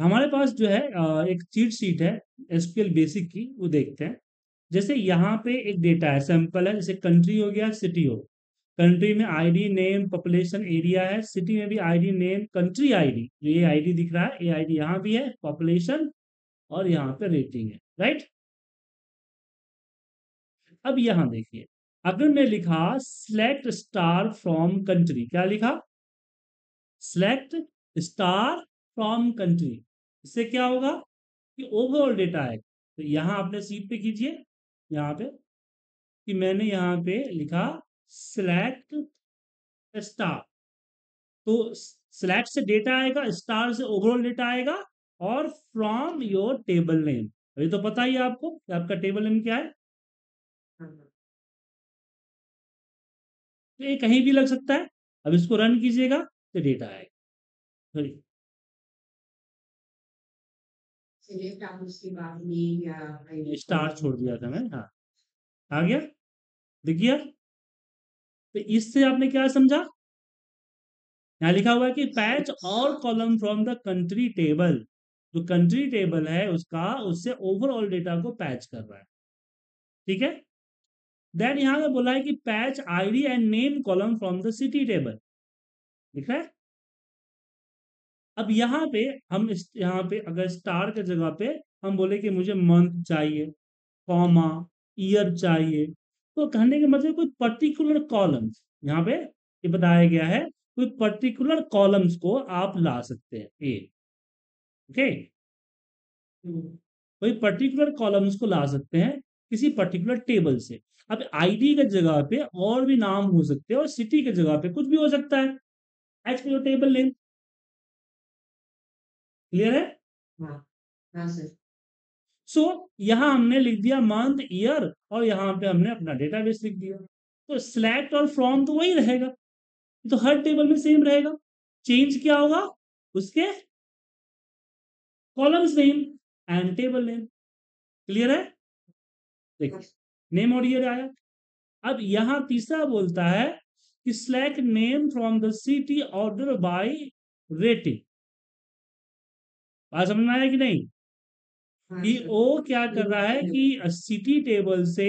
हमारे पास जो है एक चीट शीट है एसक्यूएल बेसिक की, वो देखते हैं। जैसे यहाँ पे एक डेटा है, सैंपल है, जैसे कंट्री हो गया, सिटी हो, कंट्री में आईडी, नेम, पॉपुलेशन, एरिया है, सिटी में भी आईडी, नेम, कंट्री आईडी, जो ये आईडी दिख रहा है, ये आईडी यहाँ भी है, पॉपुलेशन, और यहाँ पे रेटिंग है, राइट। अब यहाँ देखिए, अगर मैं लिखा सिलेक्ट स्टार फ्रॉम कंट्री, क्या लिखा, सिलेक्ट स्टार फ्रॉम कंट्री, इससे क्या होगा कि ओवरऑल डेटा है। तो यहाँ आपने सीट पे कीजिए, यहाँ पे कि मैंने यहाँ पे लिखा सिलेक्ट स्टार, तो सिलेक्ट से डेटा आएगा, स्टार से ओवरऑल डेटा आएगा, और फ्रॉम योर टेबल नेम। अभी तो पता ही है आपको कि आपका टेबल नेम क्या है, तो ये कहीं भी लग सकता है। अब इसको रन कीजिएगा तो डेटा आएगा, सॉरी स्टार छोड़ दिया था मैंने, हाँ आ गया, देखिए। तो इससे आपने क्या समझा, यहाँ लिखा हुआ है कि पैच और column from the country table, जो कंट्री टेबल है उसका, उससे ओवरऑल डेटा को पैच कर रहा है, ठीक है। देन यहाँ पे बोला है कि fetch ID and name column from the city table, ठीक है। अब यहाँ पे हम यहाँ पे अगर स्टार के जगह पे हम बोले कि मुझे मंथ चाहिए, कॉमा ईयर चाहिए, तो कहने के मतलब कोई पर्टिकुलर कॉलम्स, यहाँ पे ये बताया गया है कोई पर्टिकुलर कॉलम्स को आप ला सकते हैं, ए ओके, कोई पर्टिकुलर कॉलम्स को ला सकते हैं किसी पर्टिकुलर टेबल से। अब आईडी के जगह पे और भी नाम हो सकते हैं, और सिटी के जगह पे कुछ भी हो सकता है as per table name, clear है। हाँ सर। सो यहाँ हमने लिख दिया मंथ, ईयर, और यहाँ पे हमने अपना डेटाबेस लिख दिया। तो सिलेक्ट और फ्रॉम तो वही रहेगा, तो हर टेबल में सेम रहेगा। चेंज क्या होगा, उसके columns name and table name, clear है। देखिए नेम और ईयर आया। अब यहाँ तीसरा बोलता है कि select name from the city order by rating, बात समझ में आया कि नहीं। कि वो क्या कर रहा है कि सिटी टेबल से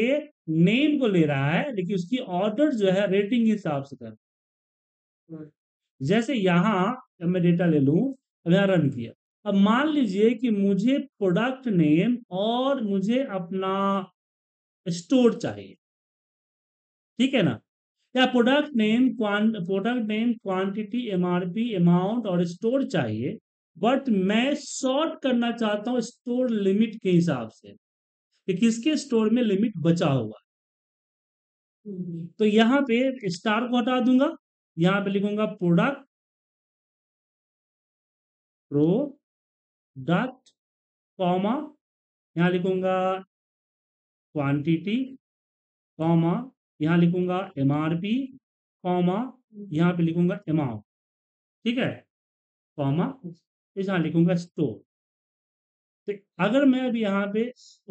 नेम को ले रहा है, लेकिन उसकी ऑर्डर जो है रेटिंग के हिसाब से कर। जैसे यहाँ मैं डेटा ले लूं, अब यहाँ रन किया, अब मान लीजिए कि मुझे प्रोडक्ट नेम और मुझे अपना स्टोर चाहिए, ठीक है ना, या product name, quantity, MRP, amount और स्टोर चाहिए, बट मैं शॉर्ट करना चाहता हूँ स्टोर लिमिट के हिसाब से कि किसके स्टोर में लिमिट बचा हुआ है। तो यहाँ पे स्टार को हटा दूंगा, यहाँ पे लिखूंगा प्रोडक्ट कॉमा, यहाँ लिखूंगा क्वांटिटी कॉमा, यहाँ लिखूंगा एमआरपी कॉमा, यहाँ पे लिखूंगा अमाउंट, ठीक है, कॉमा, यहाँ लिखूंगा स्टोर। तो अगर मैं अभी यहाँ पे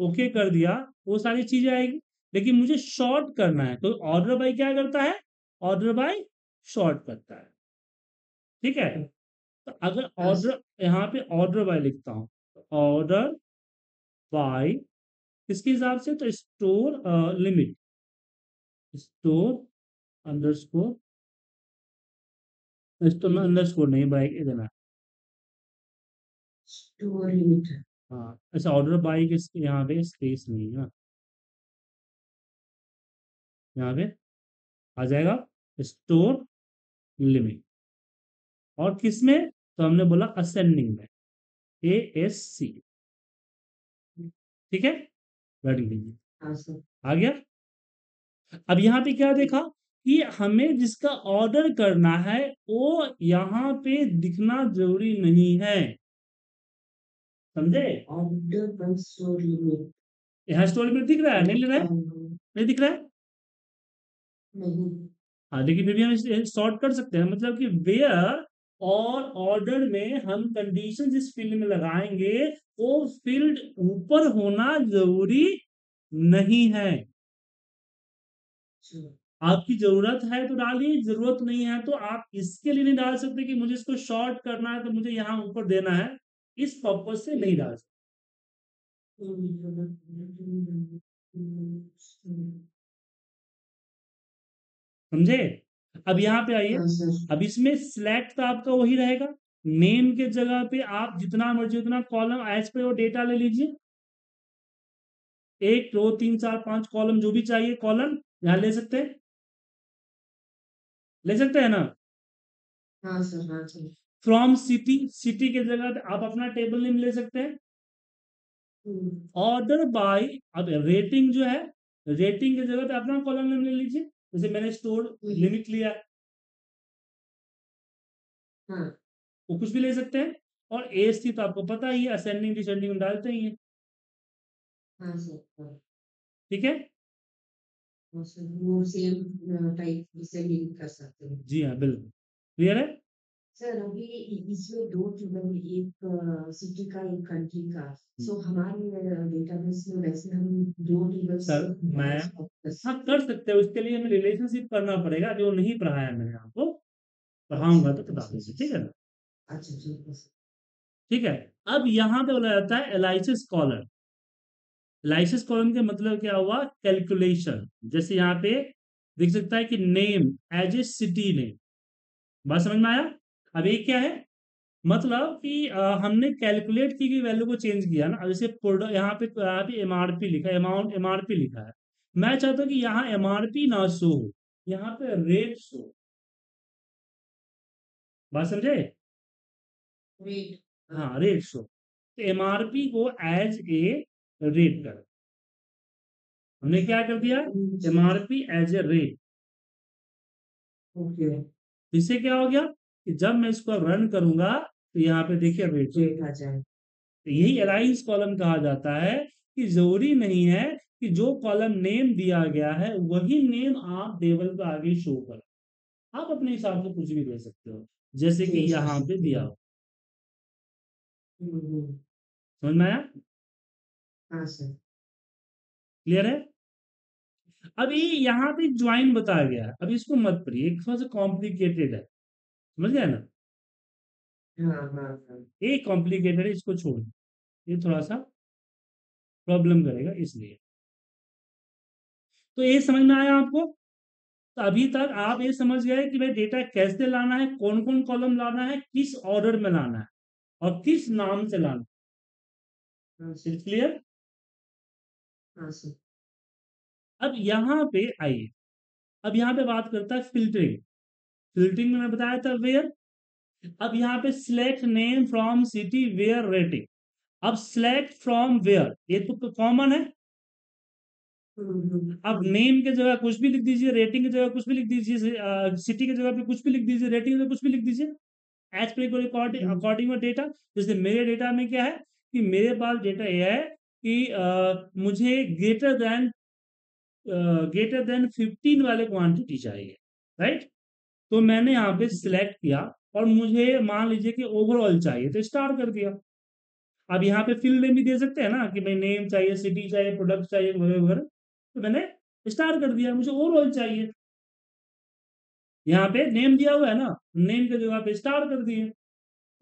ओके कर दिया, वो सारी चीजें आएगी, लेकिन मुझे शॉर्ट करना है, तो ऑर्डर बाय क्या करता है, ऑर्डर बाय शॉर्ट करता है, ठीक है। तो अगर ऑर्डर, यहाँ पे ऑर्डर बाय लिखता हूँ, ऑर्डर बाय किसके हिसाब से, तो स्टोर लिमिट, स्टोर अंडरस्कोर नहीं बाय देना, स्टोर लिमिट, हाँ। अच्छा ऑर्डर बाय किसके, यहाँ पे स्पेस नहीं है ना, यहाँ पे आ जाएगा स्टोर लिमिट, और किस में, तो हमने बोला असेंडिंग में, ASC, ठीक है, रन कीजिए, आ गया। अब यहाँ पे क्या देखा कि हमें जिसका ऑर्डर करना है वो यहाँ पे दिखना जरूरी नहीं है, समझे। ऑर्डर स्टोर लिमिट, यहाँ स्टोर लिमिट दिख रहा है, नहीं ले रहा है, नहीं दिख रहा है, नहीं, हाँ, लेकिन फिर भी हम शॉर्ट कर सकते हैं, मतलब कि वेयर और ऑर्डर में हम कंडीशन जिस फील्ड में लगाएंगे वो फील्ड ऊपर होना जरूरी नहीं है। आपकी जरूरत है तो डालिए, जरूरत नहीं है तो आप इसके लिए नहीं डाल सकते कि मुझे इसको शॉर्ट करना है तो मुझे यहाँ ऊपर देना है, इस पर्पज से नहीं रहा। समझे? अब यहाँ पे आइए, अब इसमें सिलेक्ट तो आपका वही रहेगा, नेम के जगह पे आप जितना मर्जी उतना कॉलम एज पे वो डेटा ले लीजिए, 1 2 3 4 5 कॉलम जो भी चाहिए कॉलम यहाँ ले सकते हैं, ले सकते हैं ना। हाँ सर, हाँ सर। फ्रॉम सिटी, सिटी के जगह आप अपना टेबल नेम ले सकते हैं। ऑर्डर बाय, अब रेटिंग जो है रेटिंग के जगह पे अपना कॉलम नेम ले लीजिए, जैसे मैंने स्टोर लिमिट लिया है। हाँ। वो कुछ भी ले सकते हैं। और एज थी तो आपको पता ही है, असेंडिंग डिसेंडिंग में डालते ही है। हाँ सर, ठीक है, वो सेम टाइप से लिंक कर सकते हैं। जी हाँ, बिल्कुल क्लियर है सर। अभी इसमें दो टूबल, एक सिटी का एक कंट्री का, सो हमारे डेटाबेस में वैसे हम दो टूबल सर मैं सब कर सकते हैं। उसके लिए हमें रिलेशनशिप करना पड़ेगा, जो नहीं पढ़ाया मैंने आपको पढ़ाऊंगा तो बता दीजिए, ठीक है ना। अच्छा ठीक है। अब यहाँ पे बोला जाता है एलाइसिस कॉलम। एलाइसिस कॉलम के मतलब क्या हुआ? कैलकुलेशन। जैसे यहाँ पे देख सकता है कि name as a city name, बात समझ में आया। अब ये क्या है मतलब कि हमने कैलकुलेट की गई वैल्यू को चेंज किया ना। अब जैसे प्रोडक्ट यहाँ पे एमआरपी लिखा है, अमाउंट एमआरपी लिखा है। मैं चाहता हूँ कि यहाँ एमआरपी ना शो हो, यहाँ पे रेट शो, बात समझे? रेट, हाँ रेट शो। तो एमआरपी को एज ए रेट कर, हमने क्या कर दिया MRP as a rate. Okay, इससे क्या हो गया कि जब मैं इसको रन करूंगा तो यहाँ पे देखिए रेट आ जाए। तो यही एलाइंस कॉलम कहा जाता है कि जरूरी नहीं है कि जो कॉलम नेम दिया गया है वही नेम आप टेबल पर आगे शो करें। आप अपने हिसाब से कुछ भी दे सकते हो, जैसे कि यहाँ पे दिया हो। समझ में आया? हाँ सर, क्लियर है। अब ये यहाँ पे ज्वाइन बताया गया है, अब इसको मत पढ़िए, थोड़ा सा कॉम्प्लिकेटेड है, समझ गया ना। हाँ, ये कॉम्प्लिकेटेड है, इसको छोड़, ये थोड़ा सा प्रॉब्लम करेगा इसलिए। तो ये समझ में आया आपको? तो अभी तक आप ये समझ गए कि भाई डेटा कैसे लाना है, कौन कौन कॉलम लाना है, किस ऑर्डर में लाना है और किस नाम से लाना है। क्लियर? हाँ सर। अब यहाँ पे आइए, अब यहाँ पे बात करता है फिल्टरिंग। फिल्टरिंग में मैं बताया था वेयर। अब यहाँ पे select name from city where rating. अब सिलेक्ट फ्रॉम वेयर ये तो कॉमन है। अब नेम के जगह कुछ भी लिख दीजिए, रेटिंग की जगह कुछ भी लिख दीजिए, सिटी के जगह पे कुछ भी लिख दीजिए, रेटिंग की जगह कुछ भी लिख दीजिए, as per according of data. जैसे मेरे डेटा में क्या है कि मेरे पास डेटा यह है कि मुझे ग्रेटर देन 15 वाले क्वांटिटी चाहिए, राइट। तो मैंने यहाँ पे सिलेक्ट किया और मुझे मान लीजिए कि ओवरऑल चाहिए तो स्टार कर दिया। अब यहाँ पे फील्ड नेम भी दे सकते हैं ना कि भाई नेम चाहिए, सिटी चाहिए, प्रोडक्ट चाहिए वगैरह वगैरह। तो मैंने स्टार कर दिया, मुझे ओवरऑल चाहिए। यहाँ पे नेम दिया हुआ है ना, नेम के जगह पे स्टार कर दिए,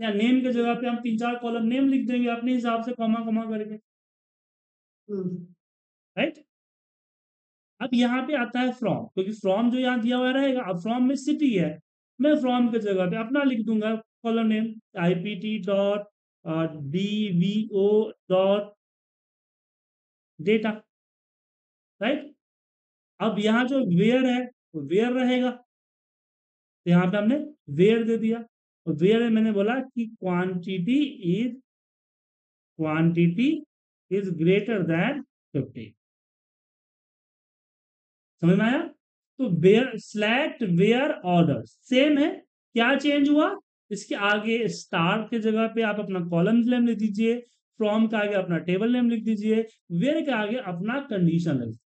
या नेम के जगह पे हम 3-4 कॉलम नेम लिख देंगे अपने हिसाब से, कॉमा कॉमा करके, राइट। अब यहाँ पे आता है फ्रॉम, क्योंकि फ्रॉम जो यहाँ दिया हुआ रहेगा, अब फ्रॉम में सिटी है, मैं फ्रॉम के जगह पे अपना लिख दूंगा कॉलम नेम IPT.DVO.data, राइट। अब यहाँ जो वेयर है वो वेयर रहेगा, तो यहाँ पे हमने वेयर दे दिया। और वेयर में मैंने बोला कि क्वांटिटी इज ग्रेटर देन 50। समझ में आया? तो where select where order same है, क्या चेंज हुआ? इसके आगे स्टार के जगह पे आप अपना कॉलम नेम लिख दीजिए, फ्रॉम के आगे अपना टेबल नेम लिख दीजिए, वेयर के आगे अपना कंडीशन लिख दीजिए।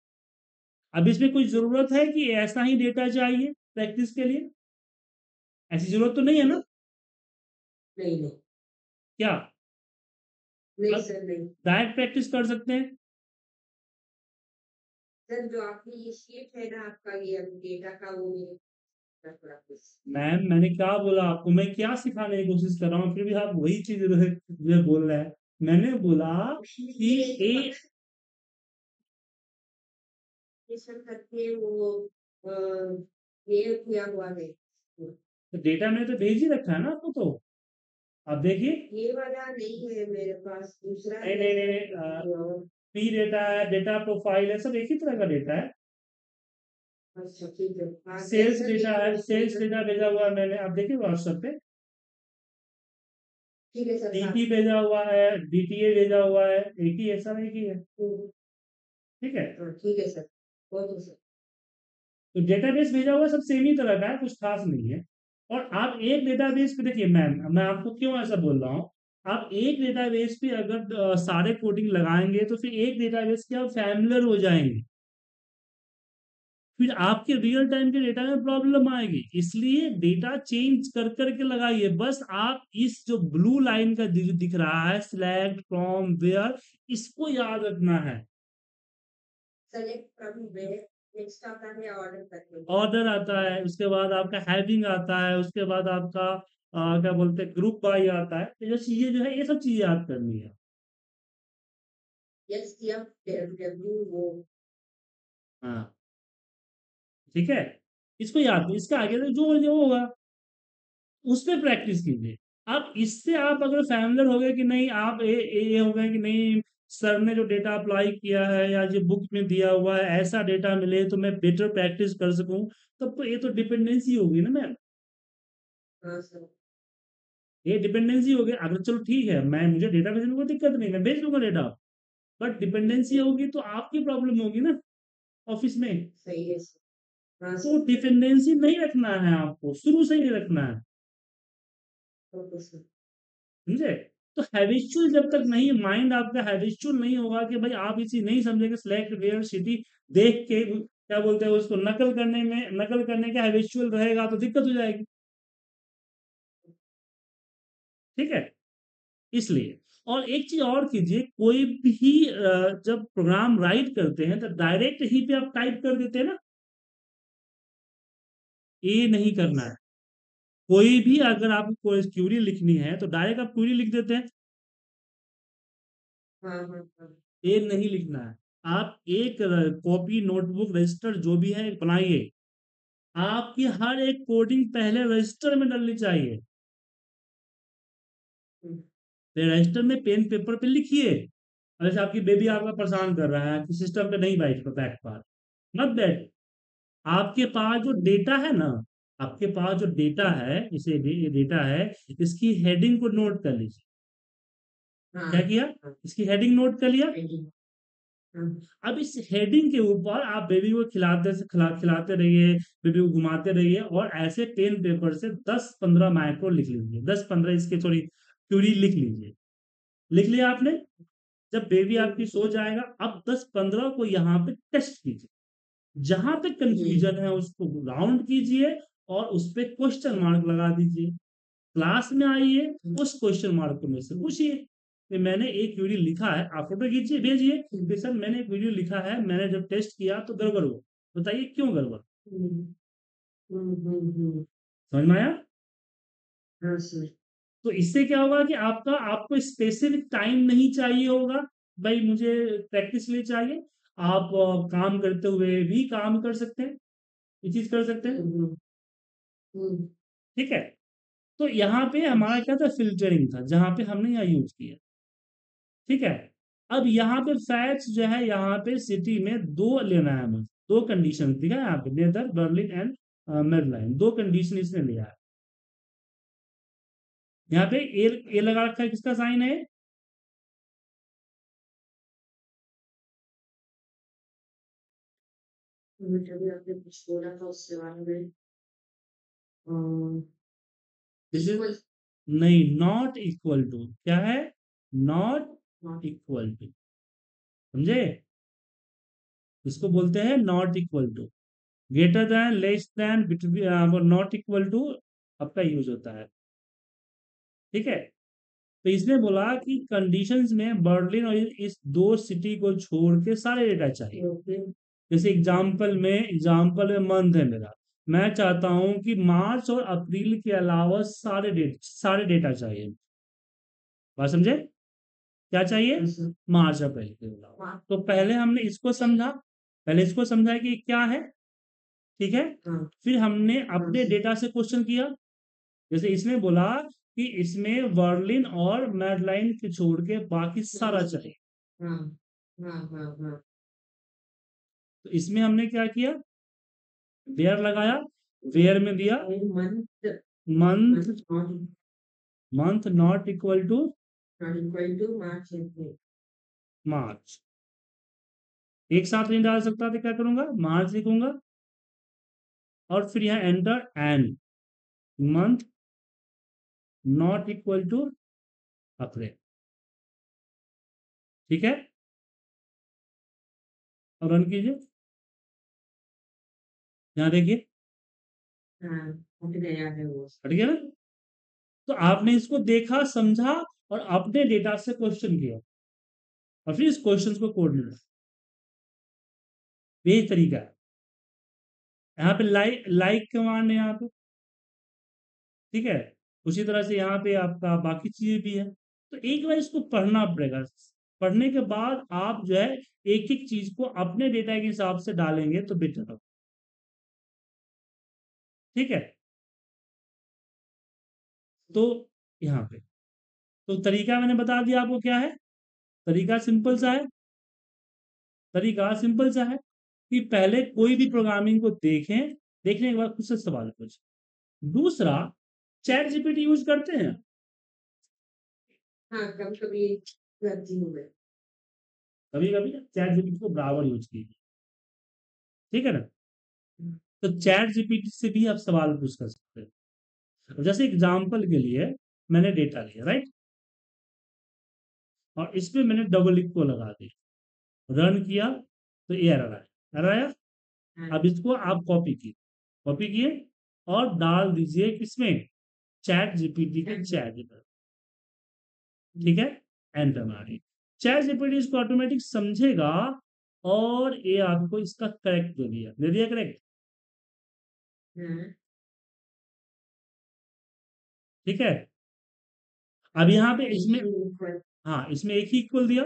अब इसमें कोई जरूरत है कि ऐसा ही डेटा चाहिए प्रैक्टिस के लिए? ऐसी जरूरत तो नहीं है ना? नहीं। क्या डायरेक्ट प्रैक्टिस कर सकते हैं सर? जो आपने ये शीट है ना आपका, ये डेटा का, वो मैम मैंने क्या बोला आपको, मैं क्या सिखाने की कोशिश कर रहा हूँ, फिर भी आप वही चीज जो बोल रहे हैं। मैंने बोला कि एक करके वो किया हुआ है, डेटा मैंने तो भेज ही रखा है ना आपको, तो आप देखिए ये वाला नहीं है मेरे पास, दूसरा नहीं पी डेटा है, डेटा प्रोफाइल है, सब एक ही तरह का डेटा है। सेल्स डेटा है, सेल्स डेटा भेजा हुआ है मैंने, आप देखिए व्हाट्सएप पे, ठीक है सर, डीटी भेजा हुआ है, डीटीए भेजा हुआ है, एक ही ऐसा नहीं की है, ठीक है, ठीक है सर, बहुत सर। तो डेटाबेस भेजा हुआ सब सेम ही तरह का है, कुछ खास नहीं है। और आप एक डेटाबेस पे देखिए मैम, मैं आपको क्यों ऐसा बोल रहा हूँ, आप एक डेटाबेस पे अगर सारे कोडिंग लगाएंगे तो फिर एक डेटाबेस के आप फैमिलियर हो जाएंगे, फिर आपके रियल टाइम के डेटा में प्रॉब्लम आएगी। इसलिए डेटा चेंज कर करके लगाइए। बस आप इस जो ब्लू लाइन का दिख रहा है सिलेक्ट फ्रॉम वेयर, इसको याद रखना है। सेलेक्ट फ्रॉम वेयर, नेक्स्ट आता है ऑर्डर, ऑर्डर आता है, उसके बाद आपका हैविंग आता है, उसके बाद आपका क्या बोलते हैं ग्रुप बाय आता है। तो ये चीजें जो है ये सब चीजें याद करनी है। यस हाँ ठीक है, इसको याद, इसका आगे जो होगा उस पर प्रैक्टिस कीजिए। अब इससे आप अगर फैमिलियर हो गए कि नहीं, आप ये हो गए कि नहीं सर ने जो डेटा अप्लाई किया है या जो बुक में दिया हुआ है ऐसा डेटा मिले तो मैं बेटर प्रैक्टिस कर सकूं, तब तो ये तो डिपेंडेंसी होगी ना मैम। हाँ सर, ये डिपेंडेंसी होगी। अगर चलो ठीक है मैं, मुझे डेटा भेजने में कोई दिक्कत नहीं, मैं भेज दूंगा डेटा, बट डिपेंडेंसी होगी तो आपकी प्रॉब्लम होगी ना ऑफिस में। सही है, तो डिपेंडेंसी नहीं रखना है आपको, शुरू से ही रखना है, समझे। तो हैबिचुअल जब तक नहीं, माइंड आपका हैबिचुअल नहीं होगा कि भाई आप इसी नहीं समझेंगे, सिलेक्ट वेयर सिटी देख के क्या बोलते हैं उसको नकल करने में, नकल करने का हैबिचुअल रहेगा तो दिक्कत हो जाएगी, ठीक है। इसलिए और एक चीज और कीजिए, कोई भी जब प्रोग्राम राइट करते हैं तो डायरेक्ट ही पे आप टाइप कर देते हैं ना, ये नहीं करना है। कोई भी अगर आपको कोई क्यूरी लिखनी है तो डायरेक्ट आप क्यूरी लिख देते हैं, ये नहीं लिखना है। आप एक कॉपी, नोटबुक, रजिस्टर जो भी है बनाइए, आपकी हर एक कोडिंग पहले रजिस्टर में डालनी चाहिए। रजिस्टर में पेन पेपर पे लिखिए। जैसे आपकी बेबी आपका परेशान कर रहा है कि सिस्टम पे नहीं बैठ पा, मत बैठ। आपके पास जो डेटा है ना, आपके पास जो डेटा है, इसे डेटा है, इसकी हेडिंग को नोट कर लीजिए। क्या किया, इसकी हेडिंग नोट कर लिया। अब इस हेडिंग के ऊपर आप बेबी को खिलाते रहिए, बेबी को घुमाते रहिए और ऐसे पेन पेपर से 10-15 माइक्रो लिख लीजिए, 10-15 इसके सॉरी क्यूरी लिख लीजिए। लिख लिया आपने, जब बेबी आपकी सो जाएगा, अब 10-15 को यहाँ पे टेस्ट कीजिए। जहां पे कंफ्यूजन है उसको राउंड कीजिए और उस पे क्वेश्चन मार्क लगा दीजिए। क्लास में आइए, उस क्वेश्चन मार्क को मुझसे पूछिए कि मैंने एक क्यूरी लिखा है, आप फोटो खींचिए भेजिए कि सर मैंने एक वीडियो लिखा है, मैंने जब टेस्ट किया तो गड़बड़ हुआ, बताइए क्यों गड़बड़। समझ में आया। तो इससे क्या होगा कि आपका, आपको स्पेसिफिक टाइम नहीं चाहिए होगा, भाई मुझे प्रैक्टिस के लिए चाहिए। आप काम करते हुए भी काम कर सकते हैं, ये चीज कर सकते हैं, ठीक है। तो यहाँ पे हमारा क्या था, फिल्टरिंग था, जहाँ पे हमने यहाँ यूज किया, ठीक है। अब यहाँ पे फैच जो है, यहाँ पे सिटी में 2 लेना है हमें, 2 कंडीशन दिखा है यहाँ पे, नेदर बर्लिन एंड मेडलाइन, 2 कंडीशन इसने लिया है। यहाँ पे ए लगा रखा है, किसका साइन है, कुछ बोला था उसके बारे में, नहीं नॉट इक्वल टू, क्या है नॉट इक्वल टू, समझे, इसको बोलते हैं not equal to. Greater than, less than, between, not equal to आपका यूज होता है, ठीक है। तो इसने बोला कि कंडीशंस में बर्लिन और इस 2 सिटी को छोड़ के सारे डेटा चाहिए। जैसे एग्जाम्पल में मंथ है मेरा, मैं चाहता हूं कि मार्च और अप्रैल के अलावा सारे डेटा चाहिए। बात समझे? क्या चाहिए? मार्च अप्रैल के अलावा। तो पहले हमने इसको समझा, पहले इसको समझा कि क्या है, ठीक है। फिर हमने अपने डेटा से क्वेश्चन किया, जैसे इसने बोला कि इसमें वर्लिन और मैडलाइन के छोड़ के बाकी सारा चाहिए। तो इसमें हमने क्या किया, वेयर लगाया, वेयर में दिया month not equal to March. एक साथ नहीं डाल सकता तो क्या करूंगा, मार्च लिखूंगा और फिर यहां enter and month not equal to April, ठीक है। और रन कीजिए, यहाँ देखिए हट गया ना। तो आपने इसको देखा, समझा और अपने डेटा से क्वेश्चन किया और फिर इस क्वेश्चन को कोड लिखा। यही तरीका है। यहाँ पे लाइक कमांड है यहाँ पे, ठीक है। उसी तरह से यहाँ पे आपका बाकी चीजें भी है। तो एक बार इसको पढ़ना पड़ेगा, पढ़ने के बाद आप जो है एक एक चीज को अपने डेटा के हिसाब से डालेंगे तो बेटर होगा, ठीक है। तो यहाँ पे तो तरीका मैंने बता दिया आपको क्या है। तरीका सिंपल सा है, कि पहले कोई भी प्रोग्रामिंग को देखें, देखने के बाद खुद से सवाल पूछें। दूसरा, चैट जीपीटी यूज करते हैं? हाँ, कभी-कभी चैट जीपीटी को बराबर यूज कीजिए, ठीक है ना। तो चैट जीपीटी से भी आप सवाल पूछ कर सकते हैं। जैसे एग्जाम्पल के लिए मैंने डेटा लिया, राइट, और इसमें मैंने डबल इक्वल लगा दिया, रन किया तो ये एरर आया। अब इसको आप कॉपी किए और डाल दीजिए किसमें, चैट जीपीटी के चैट पर, ठीक है। एंटर मारिए, चैट जीपीटी इसको ऑटोमेटिक समझेगा और ये आपको इसका करेक्ट दे दिया करेक्ट, ठीक है। अब यहाँ पे इसमें इसमें एक ही इक्वल दिया,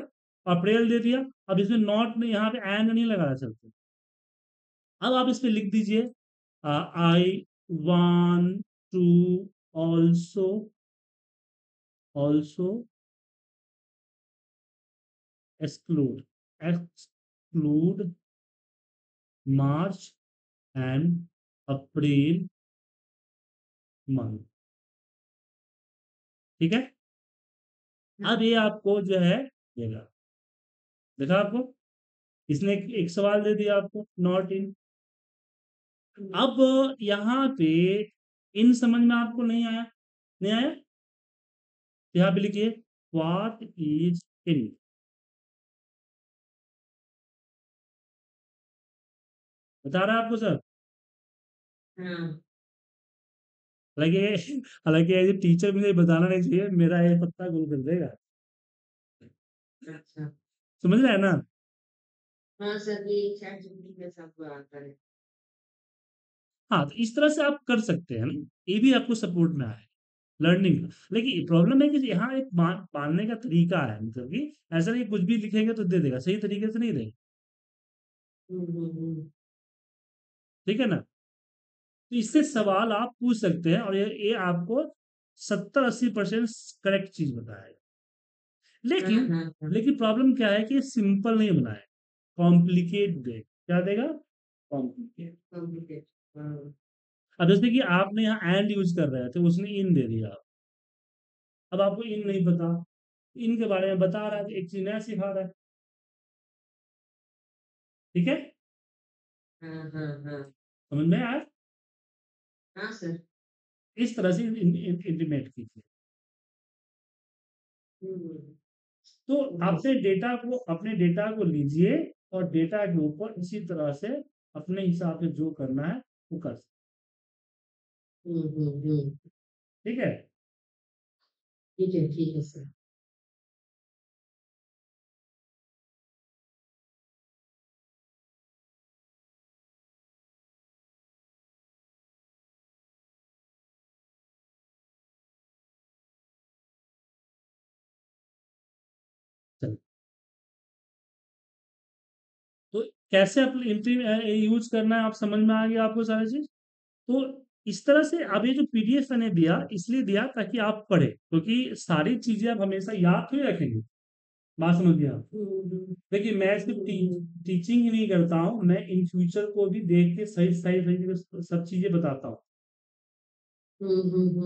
अप्रैल दे दिया। अब इसमें नॉट में यहाँ पे एंड नहीं लगा सकते। अब आप इसमें लिख दीजिए I want to also exclude March and April month, ठीक है। अब ये आपको जो है देगा, देखा आपको इसने एक सवाल दे दिया आपको नॉट इन। अब यहाँ पे इन समझ में आपको नहीं आया, यहाँ पे लिखिए व्हाट इज इन, बता रहा है आपको सर। हालांकि टीचर मुझे बताना नहीं चाहिए, मेरा ये पत्ता गुल कर देगा। अच्छा, समझ रहे हैं ना? हाँ सर, ये चैट जीपीटी में सबको आता है। हाँ, तो इस तरह से आप कर सकते हैं ना, ये भी आपको सपोर्ट में आए लर्निंग का। लेकिन प्रॉब्लम है कि यहाँ एक मानने का तरीका है, मतलब कि ऐसा नहीं कुछ भी लिखेंगे तो दे देगा, सही तरीके से नहीं देगा, ठीक है ना। तो इससे सवाल आप पूछ सकते हैं और ये आपको 70-80% करेक्ट चीज बताएगा। लेकिन प्रॉब्लम क्या है कि सिंपल नहीं बनाए, कॉम्प्लिकेट दे, क्या देगा, कॉम्प्लिकेट। अब जैसे कि आपने यहाँ एंड यूज कर रहे थे, उसने इन दे दिया। अब आपको इन नहीं पता, इन के बारे में बता रहा है, एक चीज नया सिखा रहा है, ठीक है। समझ में आया? हाँ सर, इस तरह से इंटीमेट कीजिए। तो अपने डेटा को लीजिए और डेटा के ऊपर इसी तरह से अपने हिसाब से जो करना है वो कर सकते, ठीक है। ठीक है सर। कैसे यूज करना है, आप समझ में आ गया आपको सारी चीज। तो इस तरह से अब ये जो पीडीएफ मैंने दिया इसलिए दिया ताकि आप पढ़े, क्योंकि सारी चीजें आप हमेशा याद थोड़ी रखेंगे। बात समझिए आप, देखिए मैं सिर्फ टीचिंग ही नहीं करता हूँ, मैं इन फ्यूचर को भी देख के सही सब चीजें बताता हूँ।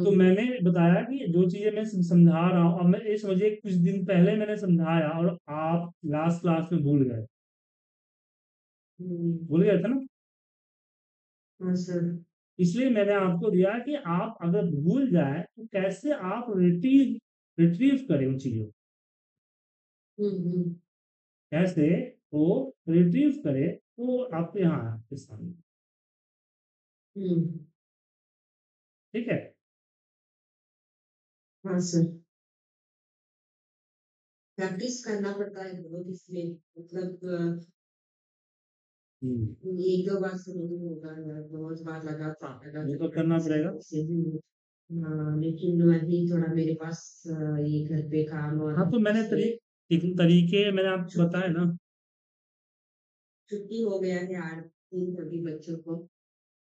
तो मैंने बताया कि जो चीजें मैं समझा रहा हूँ, अब मैं ये समझिए कुछ दिन पहले मैंने समझाया और आप लास्ट क्लास में भूल गए, था ना, हाँ सर। इसलिए मैंने आपको दिया कि आप अगर भूल जाए तो कैसे आप रिट्रीव करें उन चीजों को, कैसे वो रिट्रीव करे, वो आपके यहाँ है, आपके सामने, ठीक है। हाँ सर, प्रैक्टिस करना पड़ता है बहुत, इसमें मतलब हम्म, एक दो बार से नहीं होगा यार, बहुत बार ये तो लगातार करना प्रैक्टिस पड़ेगा। करने से भी हाँ, लेकिन वही थोड़ा मेरे पास ये घर पे काम और हाँ, तो मैंने ऑफिस में तरीके मैंने आपको छु- बताया ना। छुट्टी हो गया है 8 दिन सभी बच्चों को,